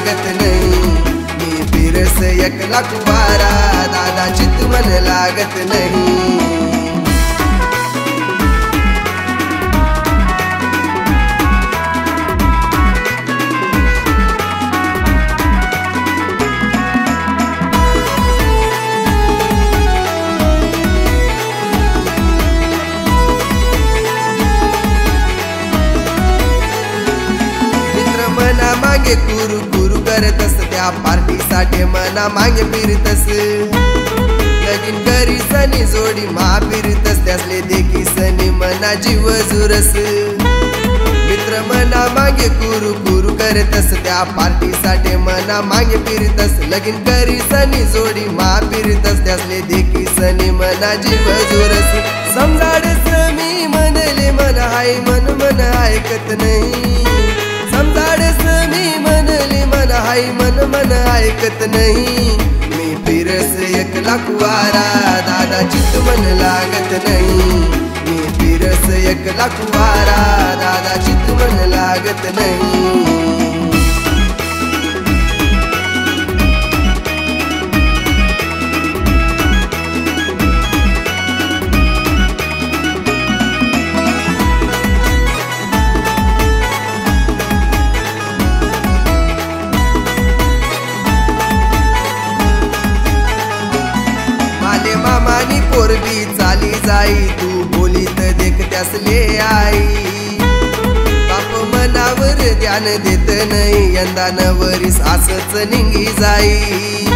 लागत नहीं, मी फिरस एकला कुवारा दादा जी तुमन लागत नहीं। मांगे कुरु कुरु करतस त्या पार्टी साठे मना मांगे फिरतस, लगीन करी सनी जोडी मा फिरतस, त्यासले देखी सनी मना जीव जुरस। मित्र मना मांगे कुरु कुरु करतस त्या पार्टी साठे मना मांगे फिरतस, लगीन करी सनी जोडी मा फिरतस, त्यासले देखी सनी मना जीव जुरस। समजाडस मी मनले मन हाय मन मन ऐकत नाही, समजाडस मी मनले मन हाय मन मन ऐकत नाही। मी फिरस एकला कुवारा दादा चित मन लागत नाही, मी फिरस एकला कुवारा दादा चित मन लागत नाही। मामानी पोरवी चाली जाई, तू बोली त देख त्यासले आई, बाप मनावर ध्यान देत नाही, यंदा नवरीस असच निंगी जाई।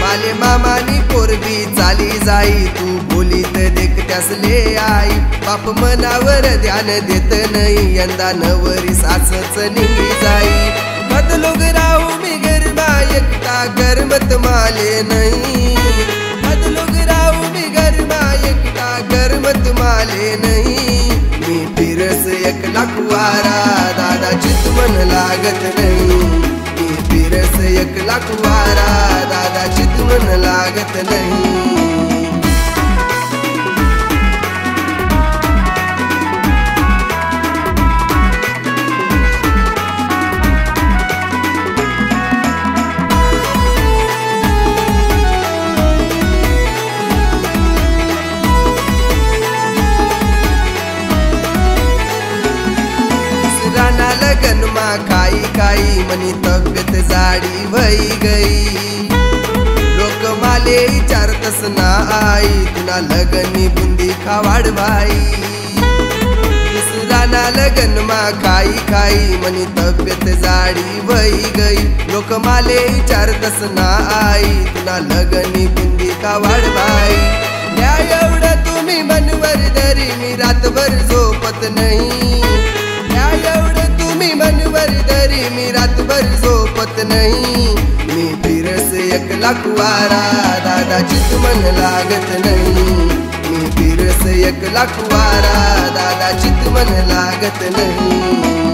माले मामानी पोरवी चाली जाई, तू बोली त देख त्यासले आई, बाप मनावर ध्यान देत नाही, यंदा नवरीस असच निंगी जाई। बदलोग राहू मी गरमा एकटा करमत माले नाही, करमत माले नहीं। मी फिरस एकला कुवारा दादा चित मन लागत नहीं, मी फिरस एकला कुवारा दादा चित मन लागत नहीं। गनमा खाई खाई मनी तब्यत जाडी वही गई, लोक माले चारतस ना आई, तुला लगनी बुंदी खावाड भाई। दुसराना लगन मा खाई खाई मनी तब्यत जाडी वही गई, लोक माले चारतस ना आई, तुला लगनी बुंदी खावाड भाई। या एवढा तुम्ही मनवर धरी मी रातभर झोपत नाही, या एवढा मनवर धरी मी रातभर झोपत नाही। मी फिरस एकला कुवारा दादा चित मन लागत नाही, मी फिरस एकला कुवारा दादा चित मन लागत नाही।